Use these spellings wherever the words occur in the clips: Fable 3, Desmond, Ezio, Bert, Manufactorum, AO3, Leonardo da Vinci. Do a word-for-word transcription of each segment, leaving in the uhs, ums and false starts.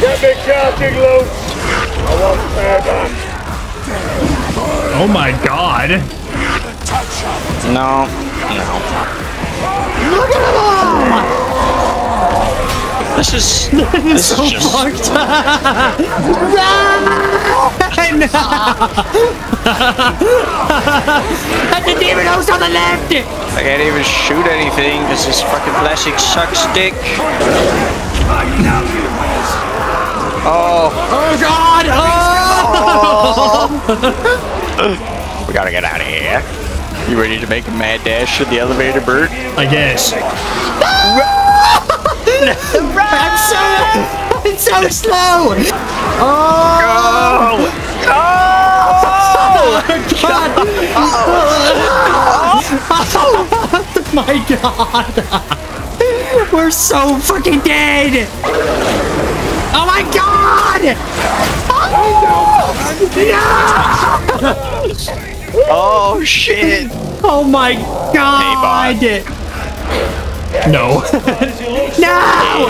Get me charging loose. I want turban. Oh my god. No. No. Look at them all. This is... this so is just... fucked. Run! No! That's the demon host on the left! I can't even shoot anything because this fucking plastic sucks dick. Oh. Oh god! Oh. We gotta get out of here. You ready to make a mad dash at the elevator, Bert? I guess. I'm so, it's so slow! Oh! Go! Oh! Oh god! Oh. Oh my god! We're so fucking dead! Oh my god! Oh, no. Oh shit! Oh my god! Hey, no! No!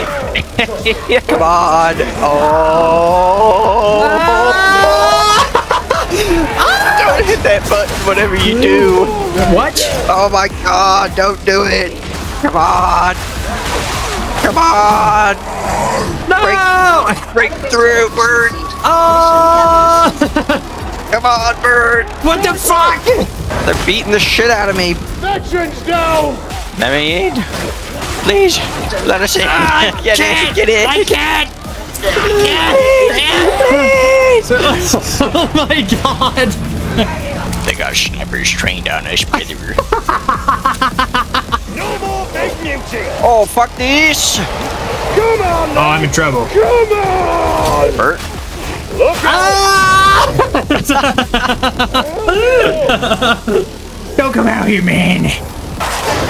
Come on! Oh! Ah. Don't hit that button, whatever you do. What? Oh my god! Don't do it! Come on! Come on! No! Break, break through, Bert! Oh! Come on, Bert! What the fuck? They're beating the shit out of me. Veterans down! Let me in. Please, let us in. Oh, get in, get in. I can't! I can't! Please! Oh my god! They got snipers trained on us, brother. No more fake music! Oh, fuck this! Come on, oh, I'm in trouble. Come on! Bert? Look out! Don't come out here, man.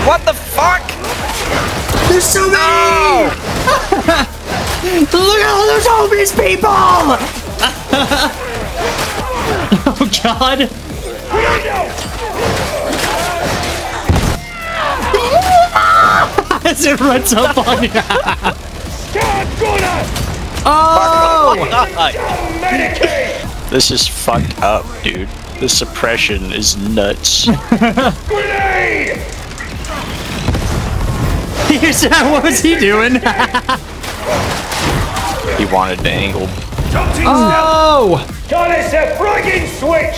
What the fuck? There's so many! No. Look at all those homeless people! Oh, God. As it runs up on you. Oh! This is fucked up, dude. The suppression is nuts. Grenade! What was he doing? He wanted to angle. Oh! Call this a friggin' switch!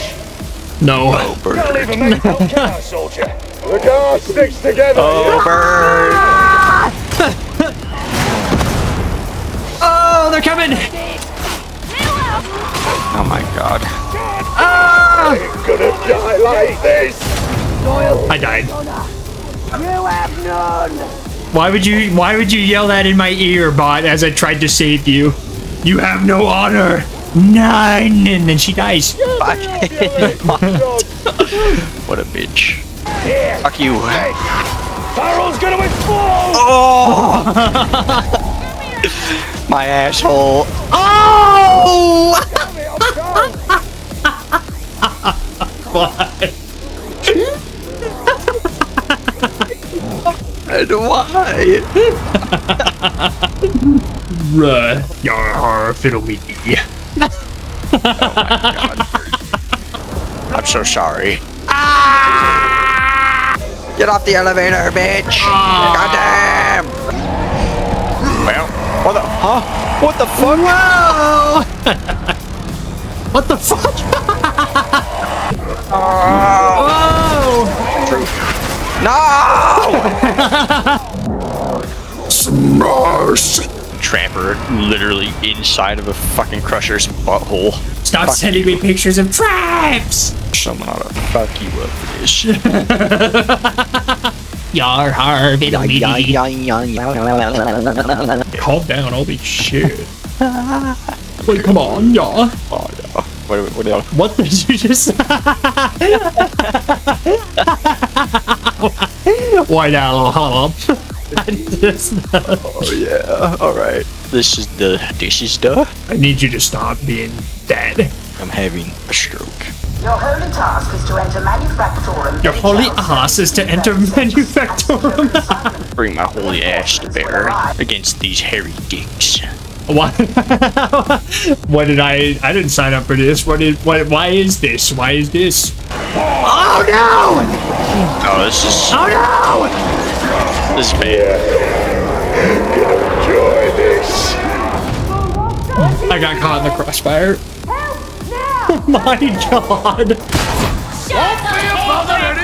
No. Oh, Bird. Don't leave a man on car, soldier. Look our sticks together. Oh, Bird! Oh, they're coming! Oh my god. Ah! I'm gonna die like this! I died. You have none! Why would you why would you yell that in my ear, bot, as I tried to save you? You have no honor! None! And then she dies. Fuck. What a bitch. Yeah. Fuck you. Hey. Barrel's gonna explode! Oh! My asshole. Oh! Why? And why? Ruh. Yar, fiddle me. Oh my god. I'm so sorry. Ah! Get off the elevator, bitch! Ah. Goddamn! Well. What the, huh? What the fuck? Whoa! What the fuck? Oh! Whoa! No! Smash! Tramper literally inside of a fucking crusher's butthole. Stop fuck sending you. me pictures of traps! Someone ought to fuck you up for this. Yar har fiddle me. Calm down, all this shit. Wait, come on, y'all. Oh, no. Wait, wait, wait, wait. What did you just say? Why now, little hop? I just know. Oh, yeah. All right. This is the... This is the... I need you to stop being dead. I'm having a stroke. Your holy task is to enter Manufactorum. Your holy ass is to enter Manufactorum. Bring my holy ass to bear against these hairy dicks. Why? Why did I? I didn't sign up for this. What did? Why? Why is this? Why is this? Oh no! Oh, this is. Oh no! This is bad. Enjoy this. I got caught in the crossfire. Oh my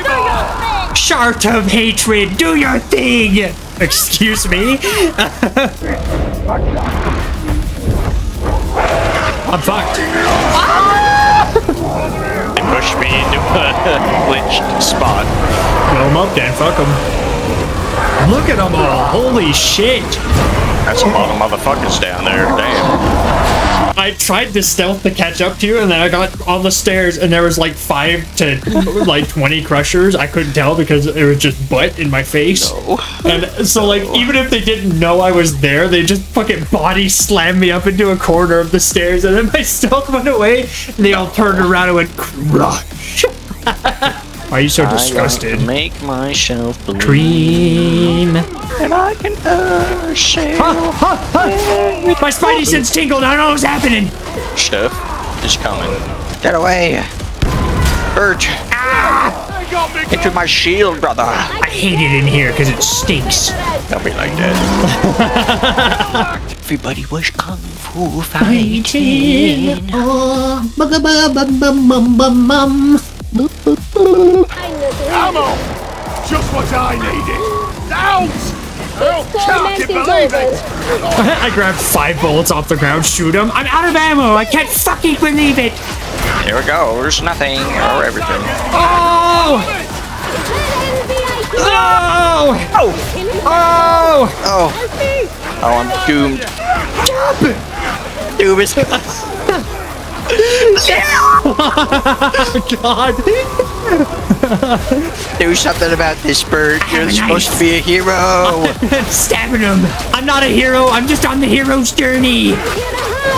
god! Short of hatred, do your thing! Excuse me? I'm fucked. They pushed me into a glitched spot. Blow them up, Dan. Fuck them. Look at them all. Holy shit. That's a lot of motherfuckers down there. Damn. I tried to stealth to catch up to you, and then I got on the stairs, and there was like five to like twenty crushers. I couldn't tell because it was just butt in my face. No. And so, like, no. Even if they didn't know I was there, they just fucking body slammed me up into a corner of the stairs, and then my stealth went away, and they all turned around and went crush. Why are you so disgusted? I make myself believe. Cream. And I can uh, share. Ha, ha, ha. My spidey sense tingled. I don't know what's happening. Stuff is coming. Get away. Bert. Ah! Into my shield, brother. I hate it in here because it stinks. Don't be like that. Everybody was kung fu fighting. Oh. Ammo! Just what I needed! Out! Oh, can't you believe it! I grabbed five bullets off the ground, shoot them. I'm out of ammo! I can't fucking believe it! Here we go, there's nothing or everything. Oh! Oh! Oh! Oh! Oh, oh I'm doomed. Jump! Doom is... Oh, God. Do something about this, Bert. You're supposed to be a hero. Stabbing him. I'm not a hero. I'm just on the hero's journey.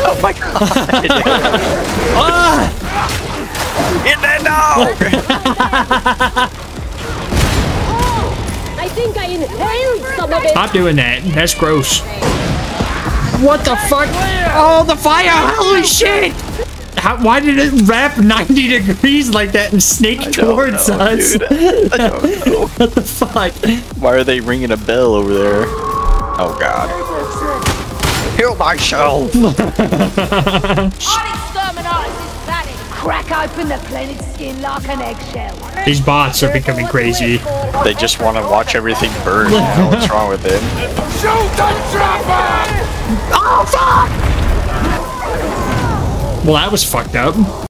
Oh, my God. Oh. Get that dog. Oh, I think I inhaled some of it. Stop doing that. That's gross. What the fuck? Oh, the fire. Holy shit. How, why did it wrap ninety degrees like that and snake I towards know, us? Dude. I don't know. What the fuck? Why are they ringing a bell over there? Oh god. Heal myself! Crack open the planet's skin like an eggshell. These bots are becoming crazy. They just want to watch everything burn. What's wrong with them? Shoot the trapper! Oh fuck! Well, that was fucked up.